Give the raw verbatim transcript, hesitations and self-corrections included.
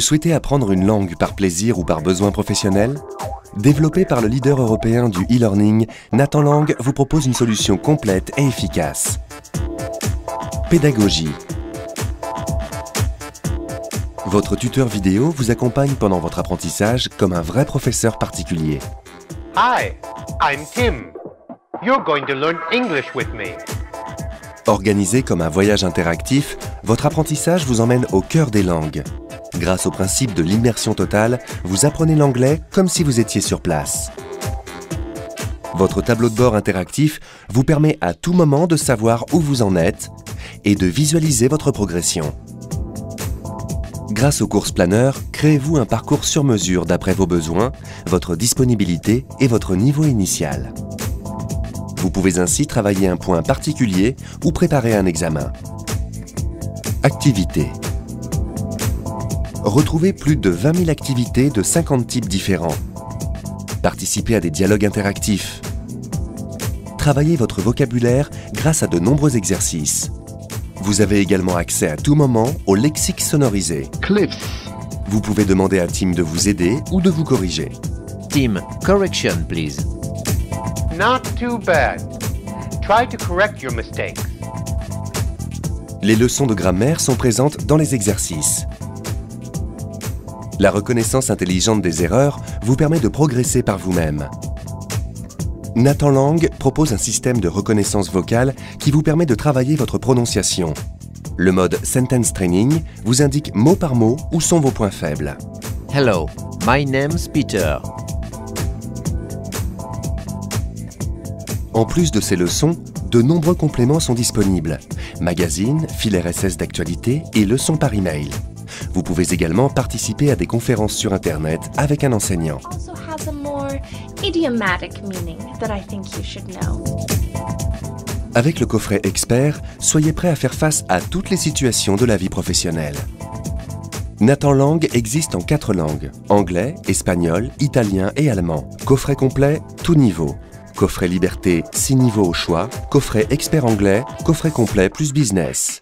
Vous souhaitez apprendre une langue par plaisir ou par besoin professionnel? Développé par le leader européen du e-learning, Nathan Langues vous propose une solution complète et efficace. Pédagogie. Votre tuteur vidéo vous accompagne pendant votre apprentissage comme un vrai professeur particulier. Hi, I'm Tim. You're going to learn English with me. Organisé comme un voyage interactif, votre apprentissage vous emmène au cœur des langues. Grâce au principe de l'immersion totale, vous apprenez l'anglais comme si vous étiez sur place. Votre tableau de bord interactif vous permet à tout moment de savoir où vous en êtes et de visualiser votre progression. Grâce aux courses planeurs, créez-vous un parcours sur mesure d'après vos besoins, votre disponibilité et votre niveau initial. Vous pouvez ainsi travailler un point particulier ou préparer un examen. Activités. Retrouvez plus de vingt mille activités de cinquante types différents. Participez à des dialogues interactifs. Travaillez votre vocabulaire grâce à de nombreux exercices. Vous avez également accès à tout moment au lexique sonorisé. Clips. Vous pouvez demander à Team de vous aider ou de vous corriger. Team, correction please. Not too bad. Try to correct your mistakes. Les leçons de grammaire sont présentes dans les exercices. La reconnaissance intelligente des erreurs vous permet de progresser par vous-même. Nathan Langues propose un système de reconnaissance vocale qui vous permet de travailler votre prononciation. Le mode Sentence Training vous indique mot par mot où sont vos points faibles. Hello, my name's Peter. En plus de ces leçons, de nombreux compléments sont disponibles. Magazines, fil R S S d'actualité et leçons par email. Vous pouvez également participer à des conférences sur Internet avec un enseignant. Avec le coffret expert, soyez prêt à faire face à toutes les situations de la vie professionnelle. Nathan Langues existe en quatre langues, anglais, espagnol, italien et allemand. Coffret complet, tout niveau. Coffret liberté, six niveaux au choix. Coffret expert anglais, coffret complet plus business.